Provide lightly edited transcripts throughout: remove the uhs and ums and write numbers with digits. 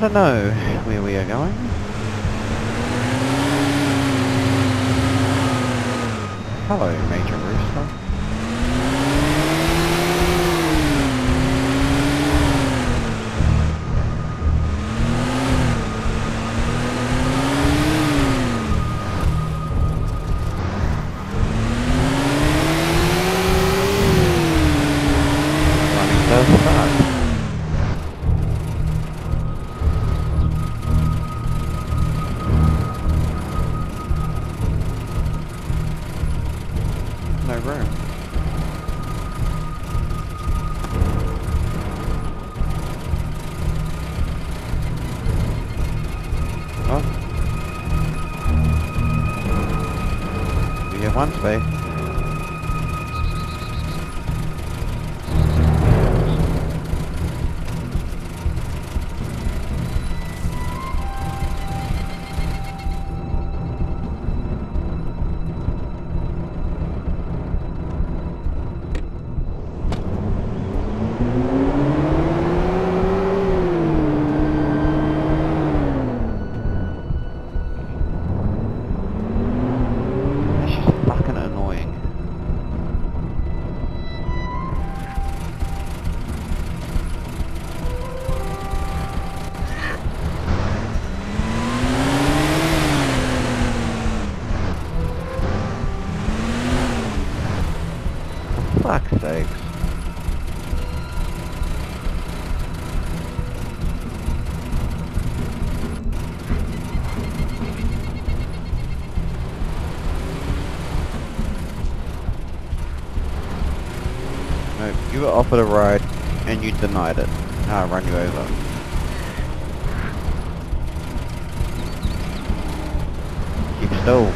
far to know where we are going. Hello, Major Rooster. One space. Fuck's sakes. No, you were offered a ride and you denied it. Now I run you over. Keep still.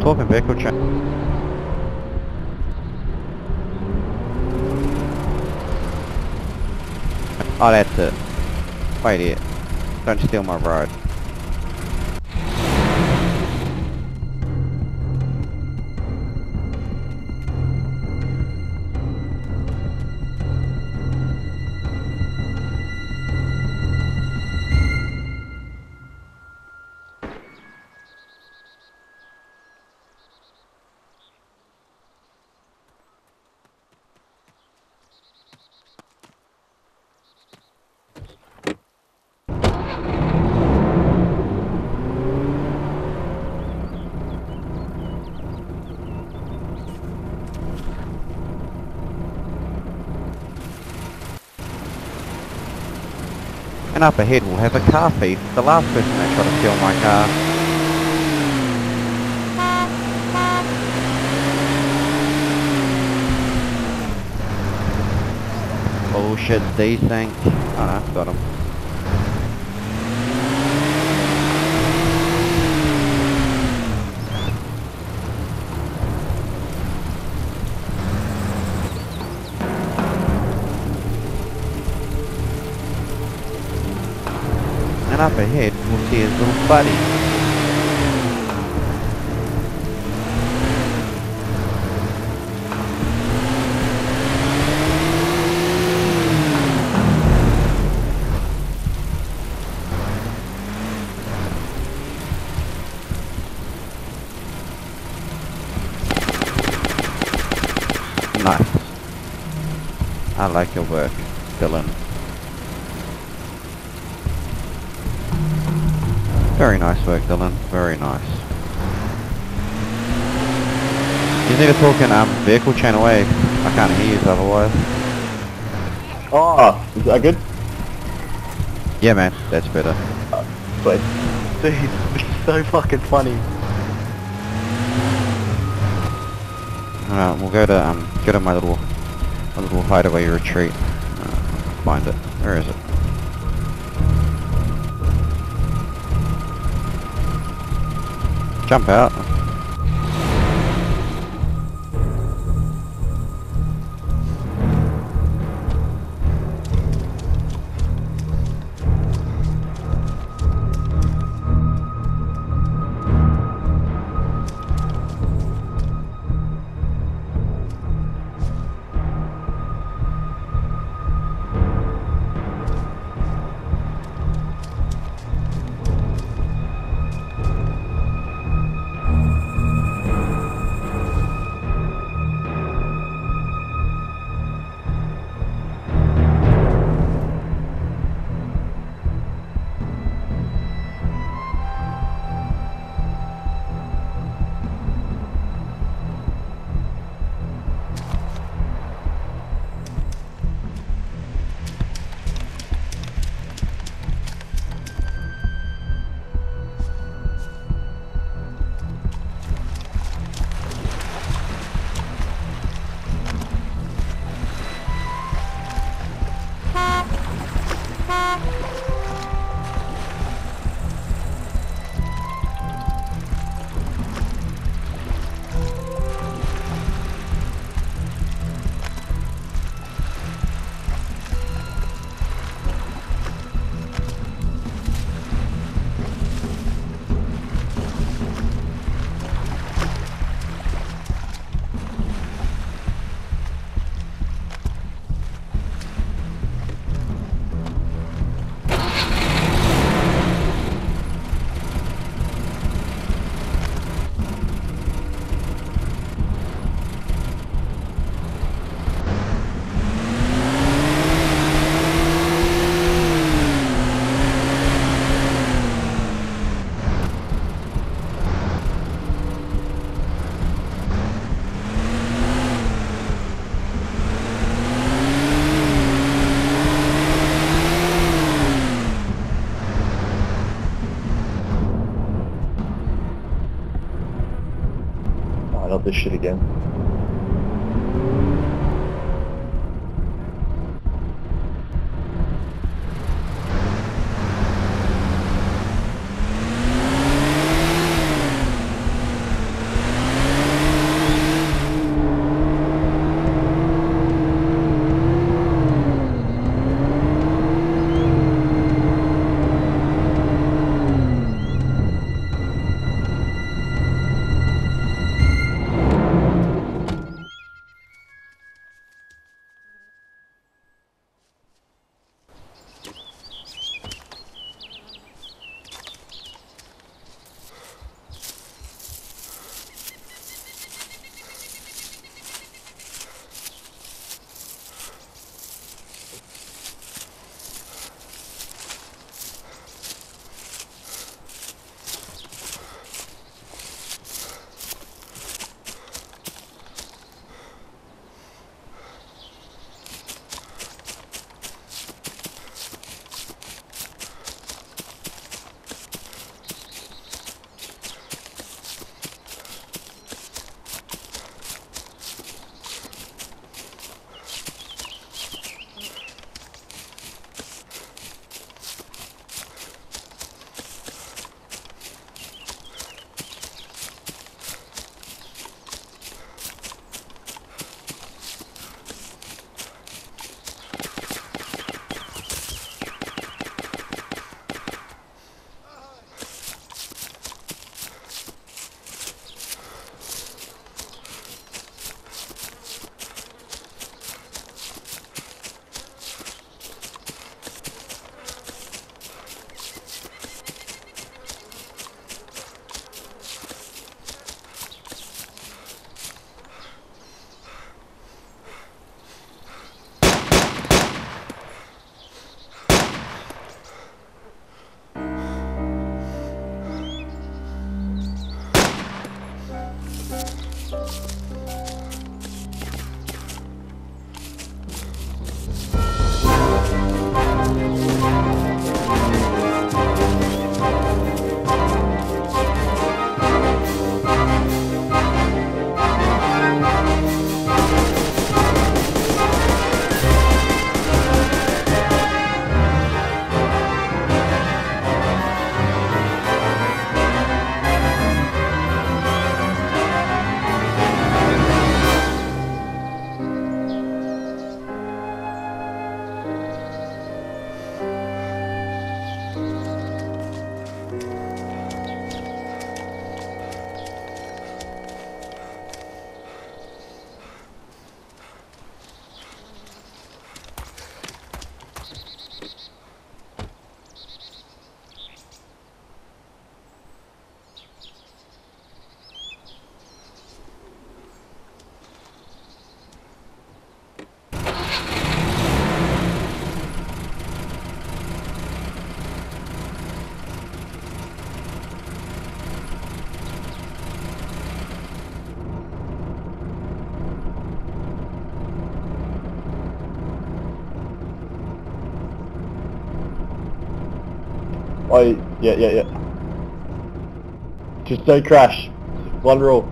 Talking vehicle check. Oh, that's it. Wait here. Don't steal my ride. And up ahead we'll have a car thief, the last person that tried to steal my car. Bullshit desync. Ah, got him. Up ahead, we'll see his little buddy. Nice. I like your work, Dylan. Very nice work, Dylan. Very nice. He's never talking vehicle chain away. I can't hear you otherwise. Oh, is that good? Yeah, man, that's better. But dude, it's so fucking funny. Alright, we'll go to my little A little hideaway retreat. Find it. Where is it? Jump out. Not this shit again. Yeah. Just don't crash. One rule.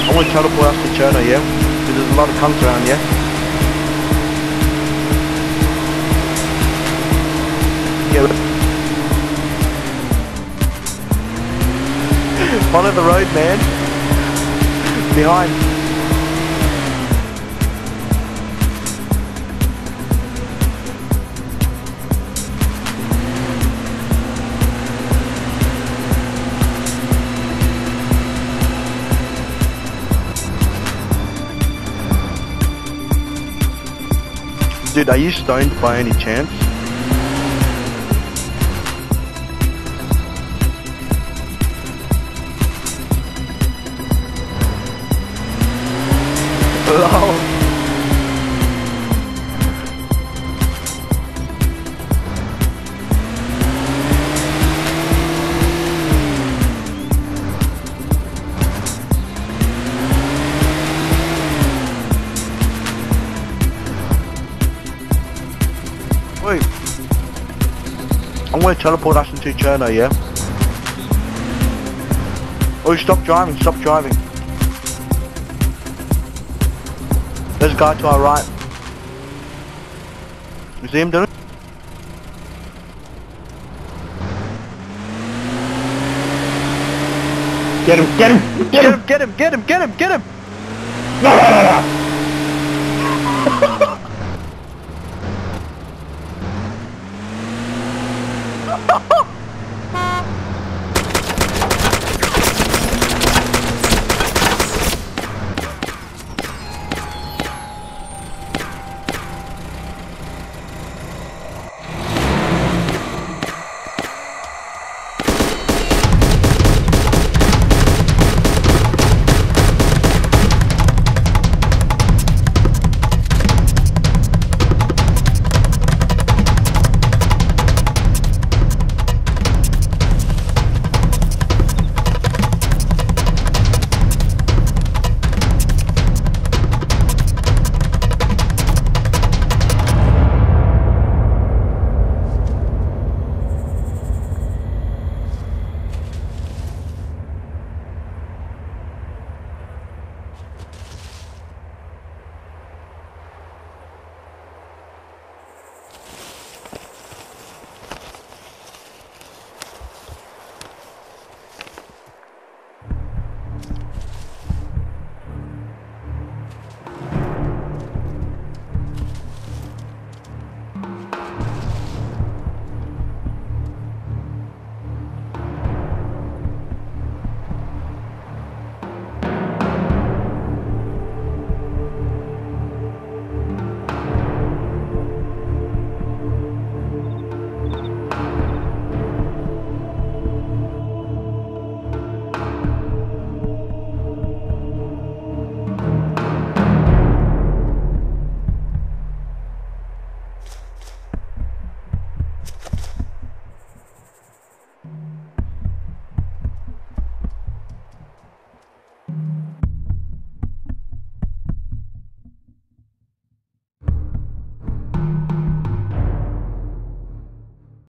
I want Chernarus after Cherna, yeah? Because there's a lot of cunts around, yeah? Yeah. Front of the road, man. Behind. Dude, are you stoned by any chance? Hello? Wait. I'm going to teleport us into Cherno, yeah? Oh, stop driving. There's a guy to our right. You see him, Dylan? Get him!